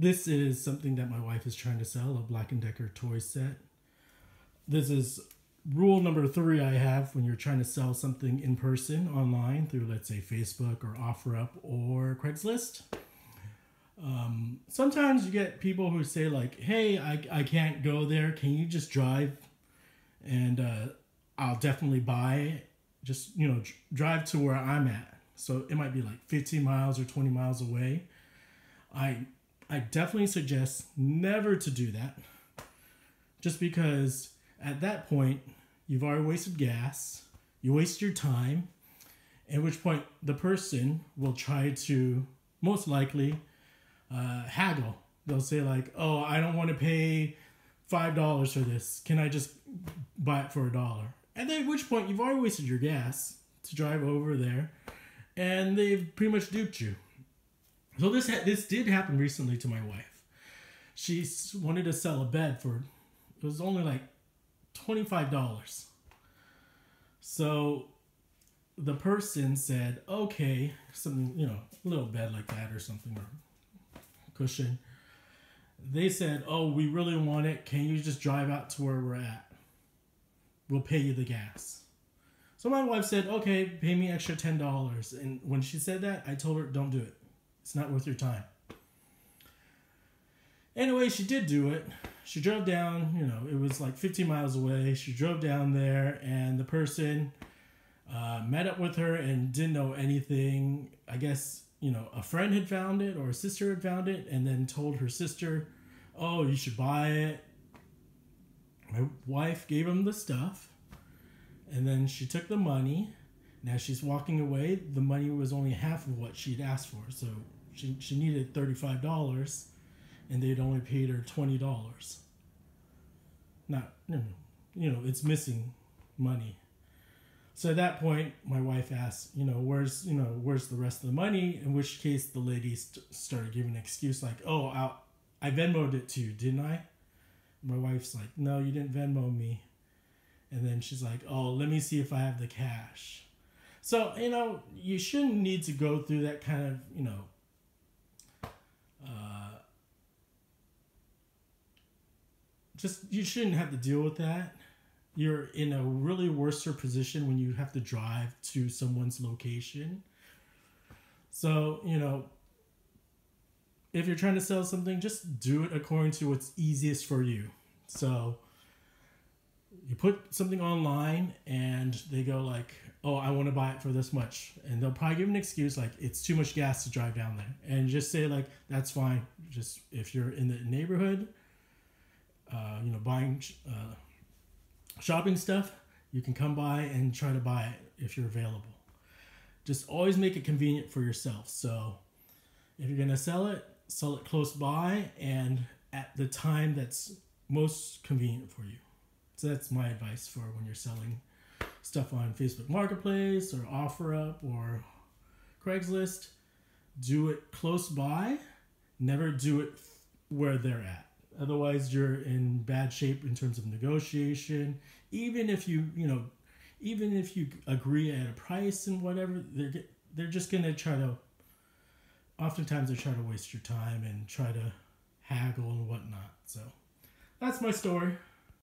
This is something that my wife is trying to sell, a Black & Decker toy set. This is rule number 3 I have when you're trying to sell something in person online through, let's say, Facebook or OfferUp or Craigslist. Sometimes you get people who say like, hey, I can't go there. Can you just drive? And I'll definitely buy, just, you know, drive to where I'm at. So it might be like 15 miles or 20 miles away. I definitely suggest never to do that, just because at that point you've already wasted gas, you waste your time, at which point the person will try to most likely haggle. They'll say like, oh, I don't want to pay $5 for this. Can I just buy it for $1? And then at which point you've already wasted your gas to drive over there, and they've pretty much duped you. So this did happen recently to my wife. She wanted to sell a bed for, it was only like $25. So the person said, okay, something, you know, a little bed like that or something, or cushion. They said, oh, we really want it. Can you just drive out to where we're at? We'll pay you the gas. So my wife said, okay, pay me extra $10. And when she said that, I told her, don't do it. It's not worth your time. Anyway, she did do it. She drove down, you know, it was like 15 miles away. She drove down there, and the person met up with her and didn't know anything. I guess, you know, a friend had found it or a sister had found it, and then told her sister, oh, you should buy it. My wife gave him the stuff, and then she took the money. Now she's walking away. The money was only half of what she'd asked for. So she needed $35, and they'd only paid her $20. Not, you know, it's missing money. So at that point, my wife asked, you know, where's the rest of the money? In which case the lady started giving an excuse like, oh, I Venmo'd it to you, didn't I? And my wife's like, no, you didn't Venmo me. And then she's like, oh, let me see if I have the cash. So, you know, you shouldn't need to go through that kind of, you know, you shouldn't have to deal with that. You're in a really worse position when you have to drive to someone's location. So, you know, if you're trying to sell something, just do it according to what's easiest for you. So you put something online and they go like, oh, I want to buy it for this much. And they'll probably give an excuse like, it's too much gas to drive down there. And just say like, that's fine. Just if you're in the neighborhood, you know, buying shopping stuff, you can come by and try to buy it if you're available. Just always make it convenient for yourself. So if you're going to sell it close by and at the time that's most convenient for you. So that's my advice for when you're selling stuff on Facebook Marketplace or OfferUp or Craigslist. Do it close by. Never do it where they're at. Otherwise, you're in bad shape in terms of negotiation. Even if you agree at a price and whatever, they're just gonna try to. Oftentimes, they try to waste your time and try to haggle and whatnot. So that's my story.